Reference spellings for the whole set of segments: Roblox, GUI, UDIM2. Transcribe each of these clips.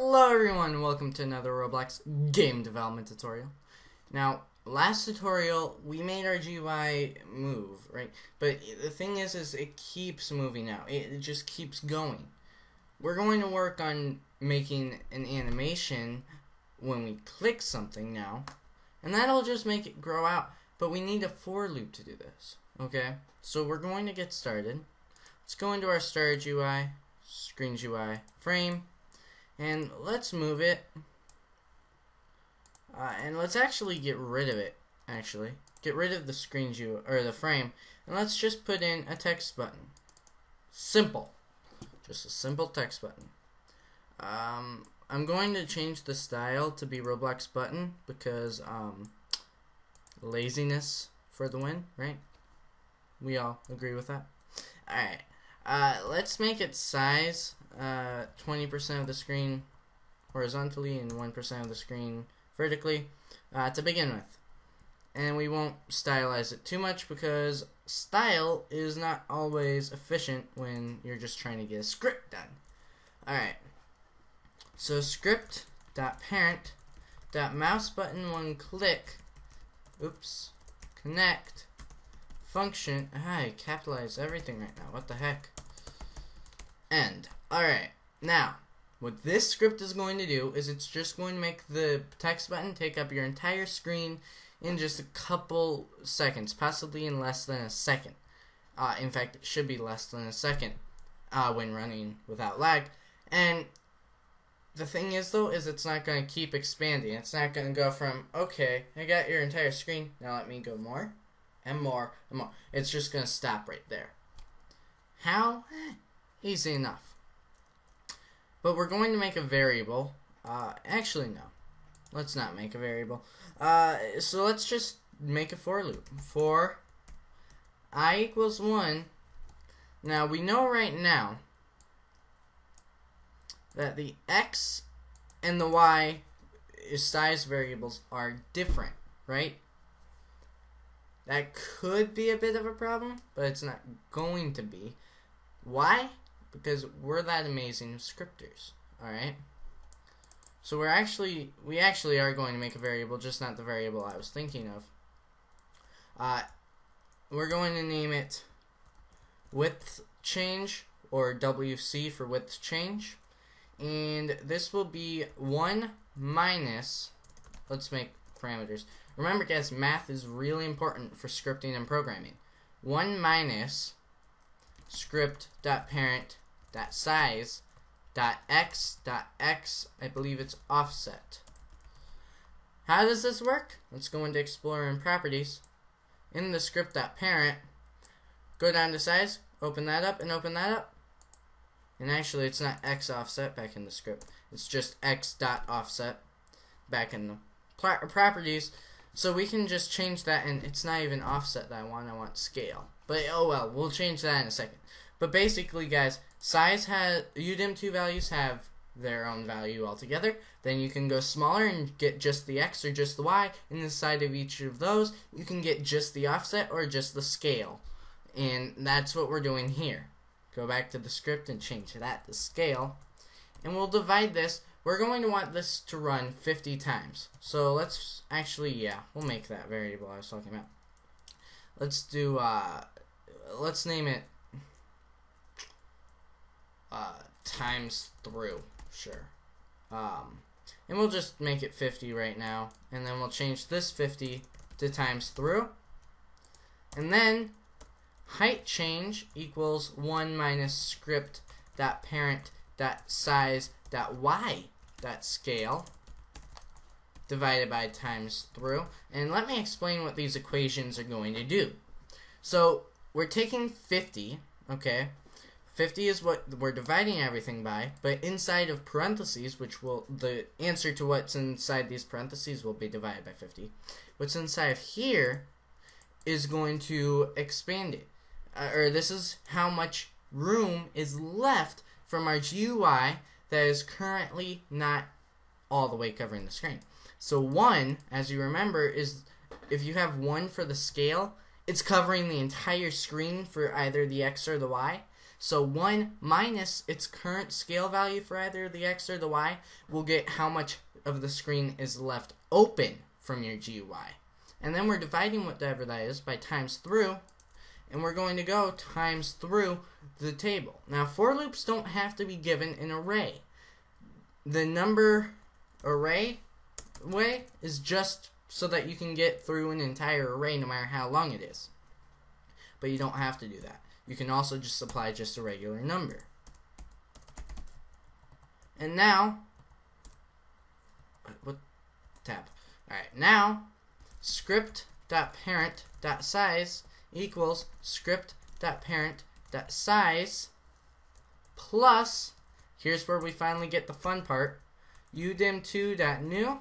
Hello everyone, welcome to another Roblox game development tutorial. Now, last tutorial we made our GUI move, right? But the thing is it keeps moving out. It just keeps going. We're going to work on making an animation when we click something now, and that'll just make it grow out. But we need a for loop to do this. Okay, so we're going to get started. Let's go into our start GUI, screen GUI, frame. And let's move it, and let's actually get rid of it. Actually, get rid of the screen GUI or the frame, and let's just put in a text button. Simple, just a simple text button. I'm going to change the style to be Roblox button because laziness for the win, right? We all agree with that. All right, let's make its size 20% of the screen horizontally and 1% of the screen vertically to begin with, and we won't stylize it too much because style is not always efficient when you're just trying to get a script done. Alright, so script.parent.mouseButton1click oops connect function. I capitalize everything right now, what the heck. End. Alright, now what this script is going to do is it's just going to make the text button take up your entire screen in just a couple seconds, possibly in less than a second. In fact, it should be less than a second when running without lag. And the thing is though, is it's not going to keep expanding. It's not going to go from, okay, I got your entire screen, now let me go more and more and more. It's just going to stop right there. How? Easy enough. But we're going to make a variable. Actually, no. Let's not make a variable. So let's just make a for loop. For I equals 1. Now, we know right now that the x and the y size variables are different, right? That could be a bit of a problem, but it's not going to be. Why? Because we're that amazing of scripters, alright? So we actually are going to make a variable, just not the variable I was thinking of. We're going to name it width change, or WC for width change, and this will be 1 minus, let's make parameters. Remember guys, math is really important for scripting and programming. 1 minus script.parent.size.x.x, I believe it's offset. How does this work? Let's go into Explorer and Properties. In the script.parent, go down to size, open that up and open that up. And actually it's not x offset back in the script. It's just x dot offset back in the properties. So we can just change that, and it's not even offset that I want scale. But oh well, we'll change that in a second. But basically guys, size has UDIM2 values have their own value altogether. Then you can go smaller and get just the X or just the Y, and inside of each of those you can get just the offset or just the scale. And that's what we're doing here. Go back to the script and change that to scale. And we'll divide this. We're going to want this to run 50 times. So let's actually, yeah, we'll make that variable I was talking about. Let's do, let's name it times through, sure. And we'll just make it 50 right now, and then we'll change this 50 to times through. And then height change equals 1 minus script.parent.size.y.scale divided by times through. And let me explain what these equations are going to do. So we're taking 50, okay? 50 is what we're dividing everything by, but inside of parentheses, which will, the answer to what's inside these parentheses will be divided by 50. What's inside of here is going to expand it, or this is how much room is left from our GUI that is currently not all the way covering the screen. So 1, as you remember, is if you have 1 for the scale, it's covering the entire screen for either the X or the Y. So 1 minus its current scale value for either the X or the Y will get how much of the screen is left open from your GUI. And then we're dividing whatever that is by times through, and we're going to go times through the table. Now, for loops don't have to be given an array. The number array way is just so that you can get through an entire array no matter how long it is. But you don't have to do that. You can also just supply just a regular number. And now, what tab? Alright, now script.parent.size equals script.parent.size plus, here's where we finally get the fun part, udim2.new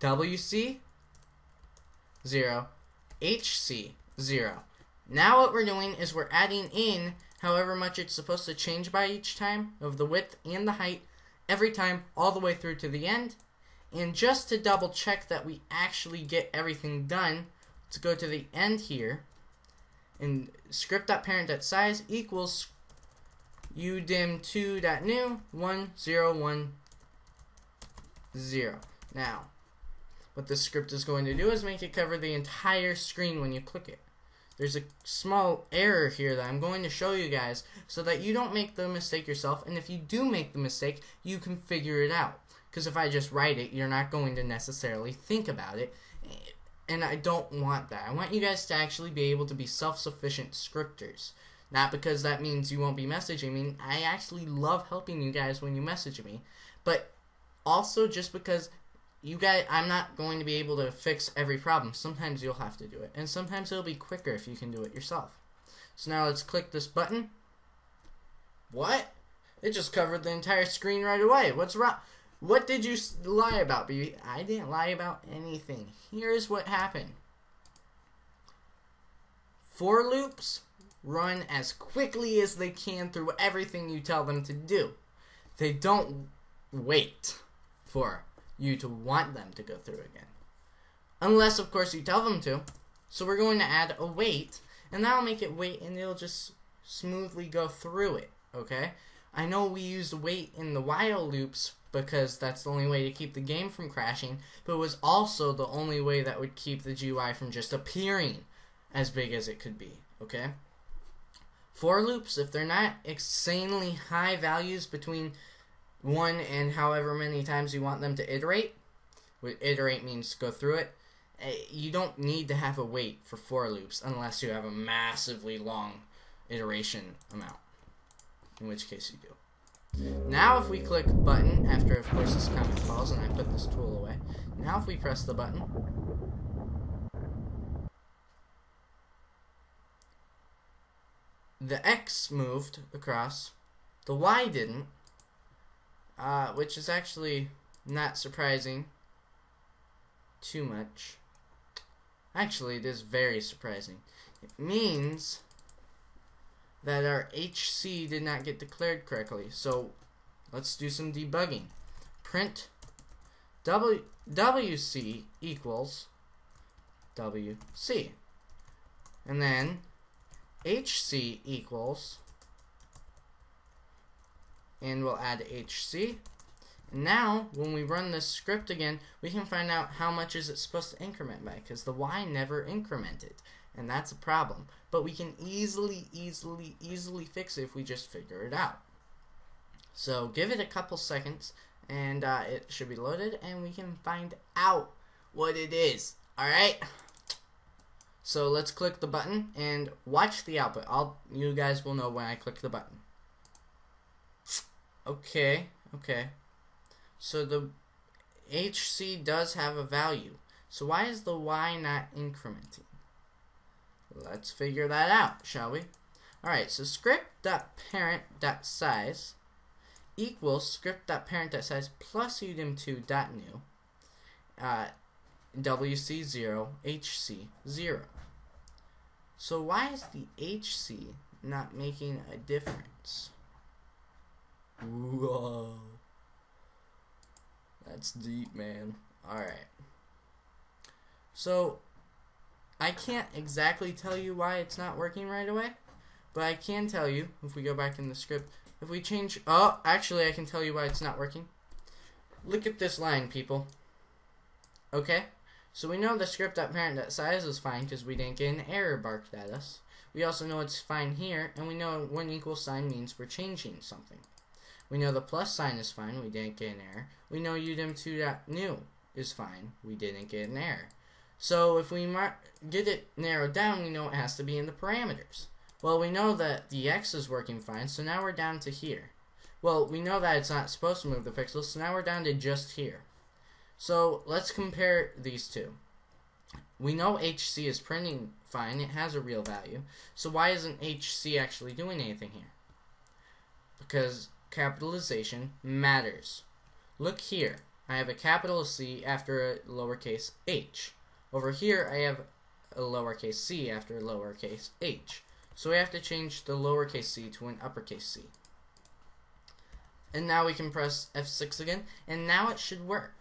wc0 hc0. Now what we're doing is we're adding in however much it's supposed to change by each time of the width and the height every time all the way through to the end. And just to double check that we actually get everything done, let's go to the end here and script.parent.size equals udim2.new 1010. Now what this script is going to do is make it cover the entire screen when you click it. There's a small error here that I'm going to show you guys so that you don't make the mistake yourself, and if you do make the mistake, you can figure it out. Because if I just write it, you're not going to necessarily think about it, and I don't want that. I want you guys to actually be able to be self-sufficient scripters. Not because that means you won't be messaging me. I actually love helping you guys when you message me, but also just because you guys, I'm not going to be able to fix every problem. Sometimes you'll have to do it, and sometimes it'll be quicker if you can do it yourself. So now let's click this button. What? It just covered the entire screen right away. What's wrong? What did you lie about, baby? I didn't lie about anything. Here's what happened. For loops run as quickly as they can through everything you tell them to do. They don't wait for you to want them to go through again. Unless, of course, you tell them to. So we're going to add a wait, and that'll make it wait, and it'll just smoothly go through it, okay? I know we used wait in the while loops because that's the only way to keep the game from crashing, but it was also the only way that would keep the GUI from just appearing as big as it could be, okay? For loops, if they're not insanely high values between 1 and however many times you want them to iterate, what iterate means go through it, you don't need to have a wait for for loops unless you have a massively long iteration amount, in which case you do. Now if we click button, after of course this comment falls and I put this tool away, now if we press the button, the X moved across, the Y didn't, which is actually not surprising too much. Actually, it is very surprising. It means that our HC did not get declared correctly. So let's do some debugging. Print WC equals WC. And then HC equals, and we'll add HC. Now when we run this script again, we can find out how much is it supposed to increment by, because the Y never incremented, and that's a problem. But we can easily fix it if we just figure it out. So give it a couple seconds and it should be loaded and we can find out what it is. Alright, so let's click the button and watch the output. You guys will know when I click the button. Okay, so the HC does have a value. So why is the Y not incrementing? Let's figure that out, shall we? Alright, so script.parent.size equals script.parent.size plus udim2.new wc0 hc0. So why is the HC not making a difference? Whoa, that's deep, man. Alright, so I can't exactly tell you why it's not working right away, But I can tell you, if we go back in the script, if we change, oh, actually I can tell you why it's not working. Look at this line, people. Okay, so we know the script.parent.size is fine because we didn't get an error barked at us. We also know it's fine here, and we know one equal sign means we're changing something. We know the plus sign is fine, we didn't get an error. We know UDIM2.new is fine, we didn't get an error. So if we get it narrowed down, we know it has to be in the parameters. Well, we know that the X is working fine, so now we're down to here. Well, we know that it's not supposed to move the pixels, so now we're down to just here. So let's compare these two. We know HC is printing fine, it has a real value, so why isn't HC actually doing anything here? Because capitalization matters. Look here, I have a capital C after a lowercase h. Over here I have a lowercase c after a lowercase h. So we have to change the lowercase c to an uppercase c. And now we can press F6 again, and now it should work.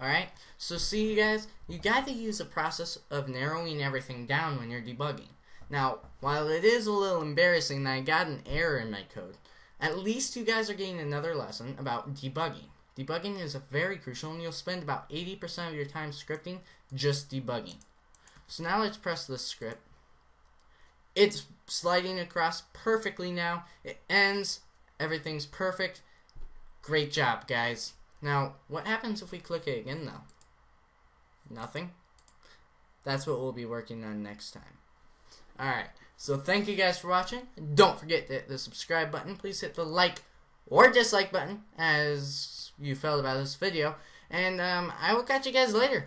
Alright, so see you guys, you got to use the process of narrowing everything down when you're debugging. Now, while it is a little embarrassing that I got an error in my code, at least you guys are getting another lesson about debugging. Debugging is very crucial, and you'll spend about 80% of your time scripting just debugging. So now let's press this script. It's sliding across perfectly now. It ends. Everything's perfect. Great job, guys. Now, what happens if we click it again, though? Nothing. That's what we'll be working on next time. Alright, so thank you guys for watching. Don't forget to hit the subscribe button. Please hit the like or dislike button as you felt about this video. And I will catch you guys later.